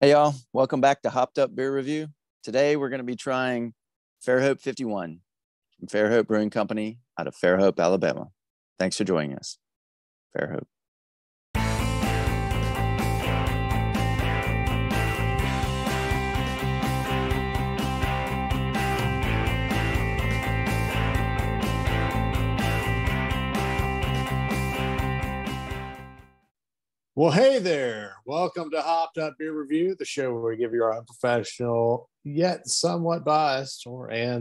Hey y'all, welcome back to Hopped Up Beer Review. Today we're going to be trying Fairhope 51 from Fairhope Brewing Company out of Fairhope, Alabama. Thanks for joining us. Fairhope. Well, hey there. Welcome to Hopped Up Beer Review, the show where we give you our unprofessional, yet somewhat biased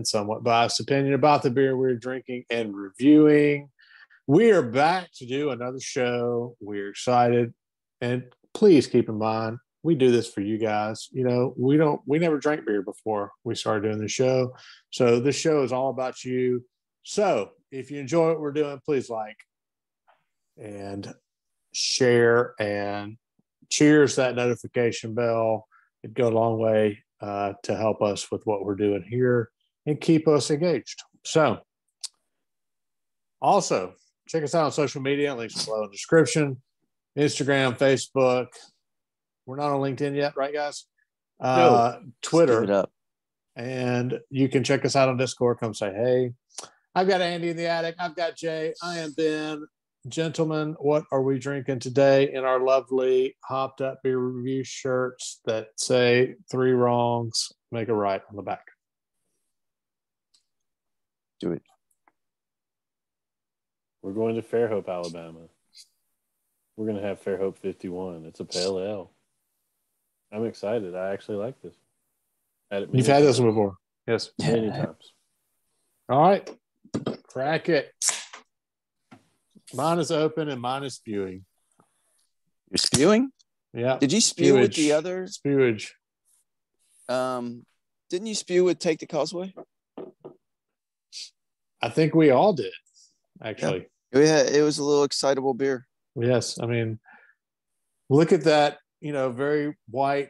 somewhat biased opinion about the beer we're drinking and reviewing. We are back to do another show. We're excited. And please keep in mind, we do this for you guys. You know, we never drank beer before we started doing the show. So this show is all about you. So if you enjoy what we're doing, please like and share and cheers that notification bell. It'd go a long way to help us with what we're doing here and keep us engaged. So also check us out on social media, links below in the description, Instagram, Facebook. We're not on LinkedIn yet, right guys? No, Twitter. And you can check us out on Discord. Come say hey. I've got Andy in the attic. I've got Jay. I am Ben. Gentlemen, what are we drinking today in our lovely Hopped Up Beer Review shirts that say three wrongs make a right on the back? Do it. We're going to Fairhope, Alabama. We're going to have Fairhope 51. It's a pale ale. I'm excited. I actually like this. You've had this one before? Yes. Many times. All right. Crack it. Mine is open and mine is spewing. You're spewing? Yeah. Did you spew with the other? Spewage. Didn't you spew with Take the Causeway? I think we all did, actually. Yeah, it was a little excitable beer. Yes. I mean, look at that, you know, very white,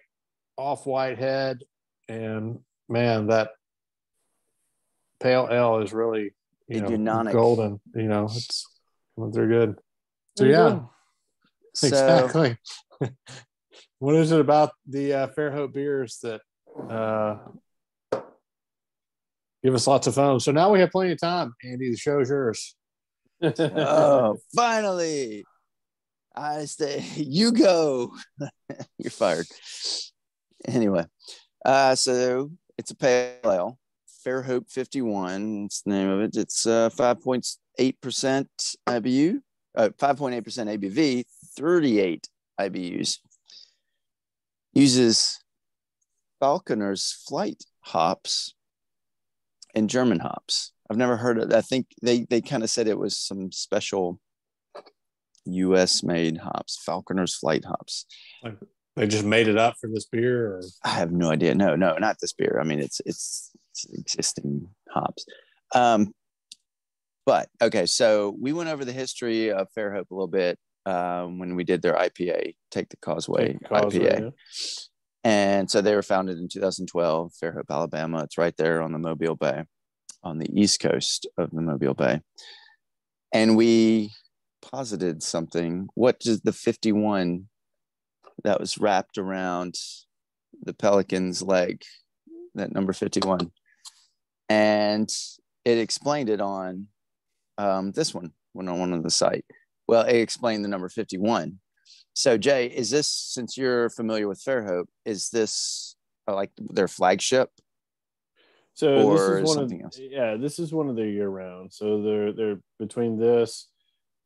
off-white head. And, man, that pale ale is really, you know, golden. You know, it's... They're good. So yeah, exactly. What is it about the Fairhope beers that give us lots of fun? So now we have plenty of time. Andy, the show's yours. Oh, finally! I say you go. You're fired. Anyway, so it's a pale ale, Fairhope 51. It's the name of it. It's 5.8% IBU, 5.8% ABV, 38 IBUs. Uses Falconer's Flight hops and German hops. I've never heard of it. I think they kind of said it was some special U.S. made hops, Falconer's Flight hops. Like they just made it up for this beer? Or? I have no idea. No, not this beer. I mean, it's existing hops. But, okay, so we went over the history of Fairhope a little bit when we did their IPA, Take the Causeway IPA. Yeah. And so they were founded in 2012, Fairhope, Alabama. It's right there on the Mobile Bay, on the east coast of the Mobile Bay. And we posited something. What does the 51 that was wrapped around the pelican's leg, that number 51? And it explained it on... this one went on one of the site. Well, it explained the number 51. So Jay, is this, since you're familiar with Fairhope, is this like their flagship? So or this is something else? Yeah, this is one of their year round. So they're between this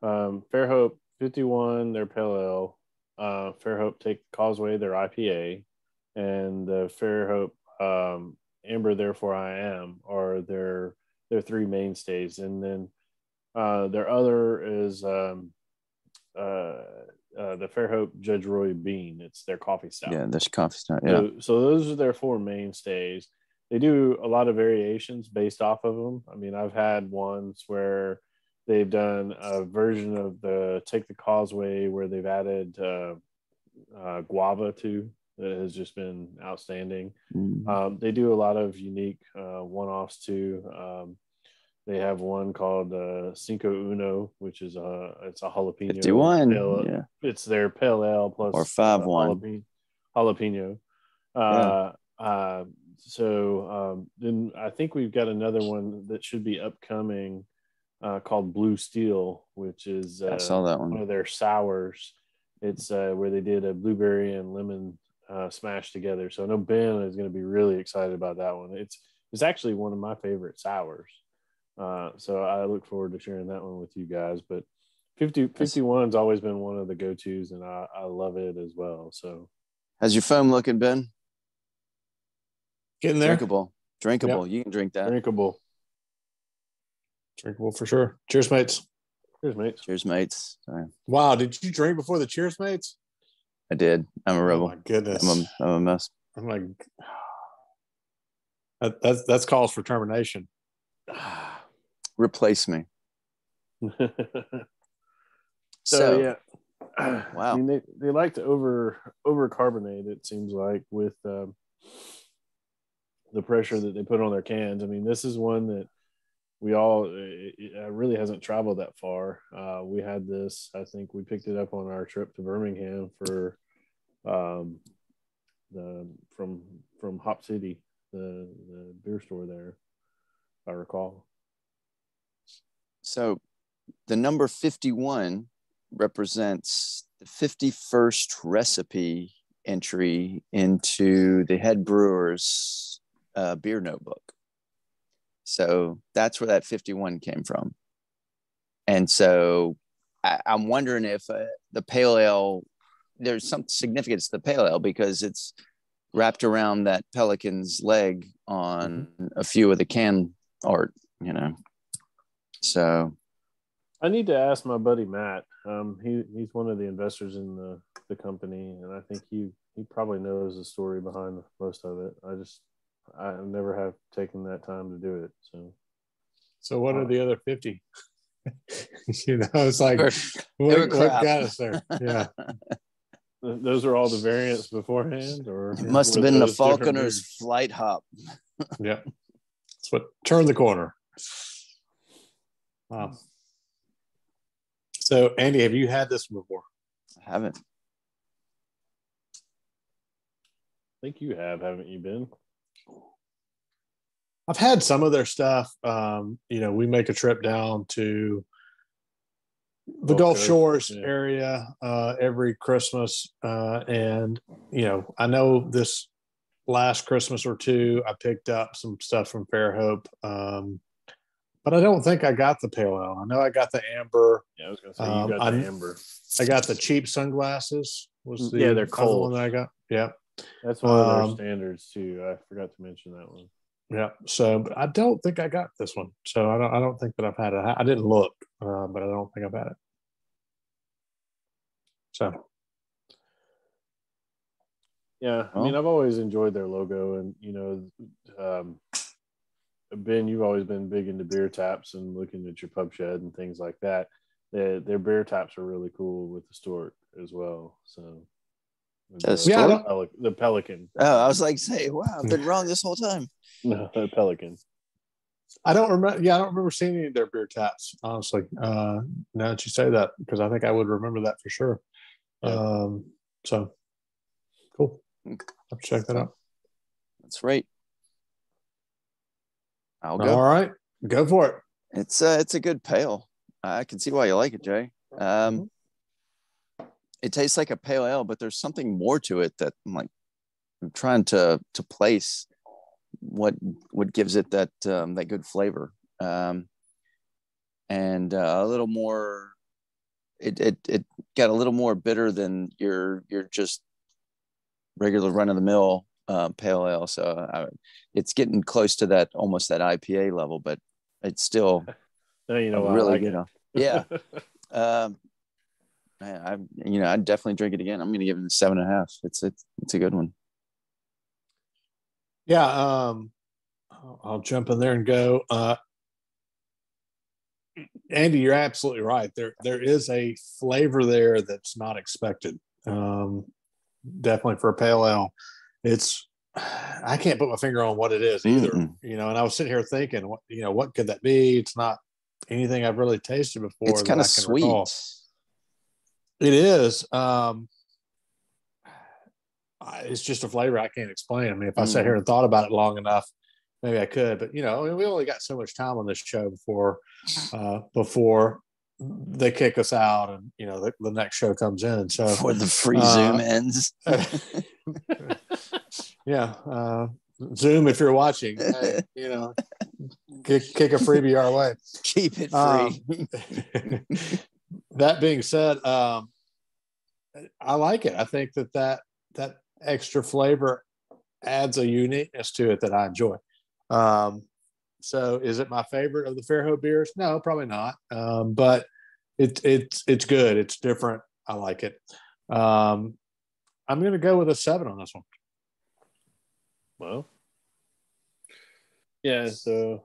Fairhope 51, their pale ale, Fairhope Take the Causeway, their IPA, and the Fairhope Amber Therefore I Am are their three mainstays, and then. Their other is the Fairhope Judge Roy Bean. It's their coffee stout. Yeah, there's coffee stout. Yeah. So those are their four mainstays. They do a lot of variations based off of them. I mean, I've had ones where they've done a version of the Take the Causeway where they've added guava to. That has just been outstanding. Mm-hmm. They do a lot of unique one-offs too. They have one called Cinco Uno, which is a jalapeno. 51. Pale, yeah. It's their pale ale plus or 5-1 jalapeno. Then I think we've got another one that should be upcoming called Blue Steel, which is I saw that one of their sours. It's where they did a blueberry and lemon smash together. So I know Ben is going to be really excited about that one. It's actually one of my favorite sours. So I look forward to sharing that one with you guys. But 51's always been one of the go-tos, and I love it as well. So, how's your foam looking, Ben? Getting there. Drinkable. Yep. You can drink that. Drinkable for sure. Cheers, mates. Cheers, mates. Sorry. Wow, did you drink before the cheers, mates? I did. I'm a rebel. Oh my goodness, I'm a mess. I'm like, that's calls for termination. Replace me. So yeah. Wow. I mean, they like to over carbonate. It seems like with the pressure that they put on their cans. I mean, this is one that it really hasn't traveled that far. We had this, I think we picked it up on our trip to Birmingham for from Hop City, the beer store there, if I recall. So the number 51 represents the 51st recipe entry into the head brewer's beer notebook. So that's where that 51 came from. And so I'm wondering if the pale ale, there's some significance to the pale ale because it's wrapped around that pelican's leg on a few of the can art, you know. So I need to ask my buddy Matt. He's one of the investors in the company, and I think he probably knows the story behind most of it. I never have taken that time to do it. So what are the other 50? You know, it's like, what got us there? Yeah. Those are all the variants beforehand, or it must have been the Falconer's Flight hop. Yeah. That's what turned the corner. Wow. So Andy, have you had this before? I haven't. I think you have, haven't you, Ben? I've had some of their stuff. You know, we make a trip down to the Gulf Shores area every Christmas. And, you know, I know this last Christmas or two, I picked up some stuff from Fairhope. But I don't think I got the pale ale. I know I got the amber. Yeah, I was going to say, you got the amber. I got the cheap sunglasses. They're cold. One that I got. Yeah. That's one of their standards, too. I forgot to mention that one. Yeah, so but I don't think I got this one. So I don't think that I've had it. I didn't look, but I don't think I've had it. So, yeah, I mean, I've always enjoyed their logo, and you know, Ben, you've always been big into beer taps and looking at your pub shed and things like that. Their beer taps are really cool with the stork as well. So. The pelican. Oh, I was like, say, wow, I've been wrong this whole time. No, the pelican. I don't remember seeing any of their beer taps, honestly. Now that you say that, because I think I would remember that for sure. Yeah. So cool. I'll check that out. That's right. I'll go. All right, go for it. It's a good pale. I can see why you like it, Jay. It tastes like a pale ale, but there's something more to it that I'm trying to place what gives it that that good flavor, and a little more. It got a little more bitter than your just regular run of the mill pale ale. So it's getting close to that almost that IPA level, but it's still really good. Yeah. I'd definitely drink it again. I'm going to give it a 7.5. It's a good one. Yeah. I'll jump in there and go. Andy, you're absolutely right. There is a flavor there that's not expected. Definitely for a pale ale. I can't put my finger on what it is either. You know, and I was sitting here thinking, what could that be? It's not anything I've really tasted before. It's kind of sweet. Recall. It is. it's just a flavor I can't explain. I mean, if I sat here and thought about it long enough, maybe I could, but you know, I mean, we only got so much time on this show before they kick us out and, you know, the next show comes in. So before the free Zoom ends. Yeah. Zoom, if you're watching, hey, you know, kick a freebie our way. Keep it free. That being said, I like it. I think that extra flavor adds a uniqueness to it that I enjoy. So is it my favorite of the Fairhope beers? No, probably not. But it's good. It's different. I like it. I'm going to go with a 7 on this one. Well, yeah, so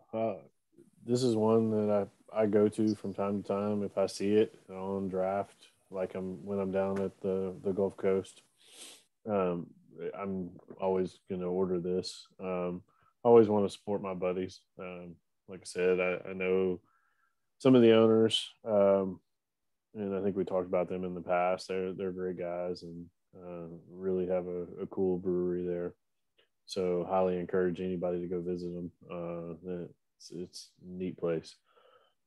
this is one that I go to from time to time if I see it on draft, like when I'm down at the Gulf Coast. I'm always going to order this. I always want to support my buddies. Like I said, I know some of the owners, and I think we talked about them in the past. They're great guys and really have a cool brewery there. So highly encourage anybody to go visit them. It's a neat place.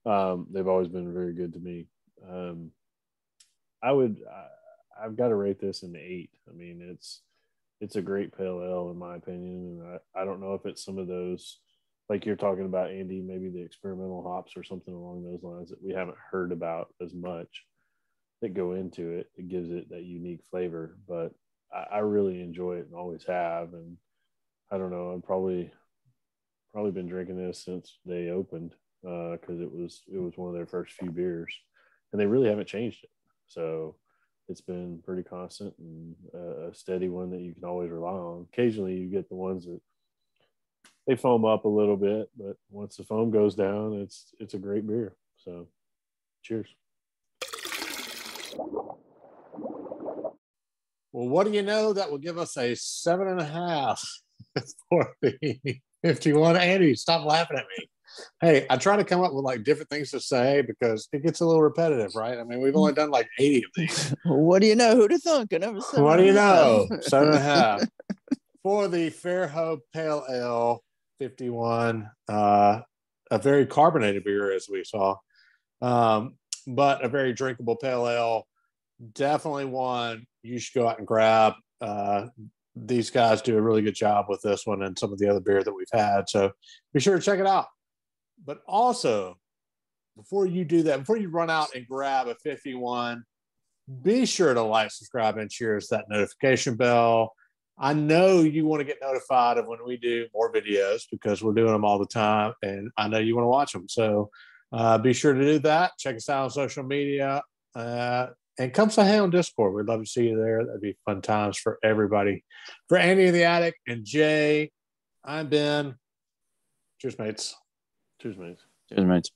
They've always been very good to me. I've got to rate this an 8. I mean, it's a great pale ale in my opinion. And I don't know if it's some of those, like you're talking about, Andy, maybe the experimental hops or something along those lines that we haven't heard about as much that go into it. It gives it that unique flavor, but I really enjoy it and always have. And I don't know, I've probably been drinking this since they opened, because it was one of their first few beers, and they really haven't changed it. So it's been pretty constant and a steady one that you can always rely on. Occasionally you get the ones that they foam up a little bit, but once the foam goes down, it's a great beer. So cheers. Well, what do you know? That will give us a 7.5 for the 51. Andy, stop laughing at me. Hey, I try to come up with like different things to say because it gets a little repetitive, right? I mean, we've only done like 80 of these. What do you know? Who'd have thunk? What do you know? 7.5 for the Fairhope Pale Ale 51. A very carbonated beer, as we saw, but a very drinkable pale ale. Definitely one you should go out and grab. These guys do a really good job with this one and some of the other beer that we've had. So be sure to check it out. But also, before you do that, before you run out and grab a 51, be sure to like, subscribe, and cheers that notification bell. I know you want to get notified of when we do more videos because we're doing them all the time, and I know you want to watch them. So be sure to do that. Check us out on social media. And come say hey on Discord. We'd love to see you there. That'd be fun times for everybody. For Andy in the Attic and Jay, I'm Ben. Cheers, mates. Cheers, mates. Cheers, mates.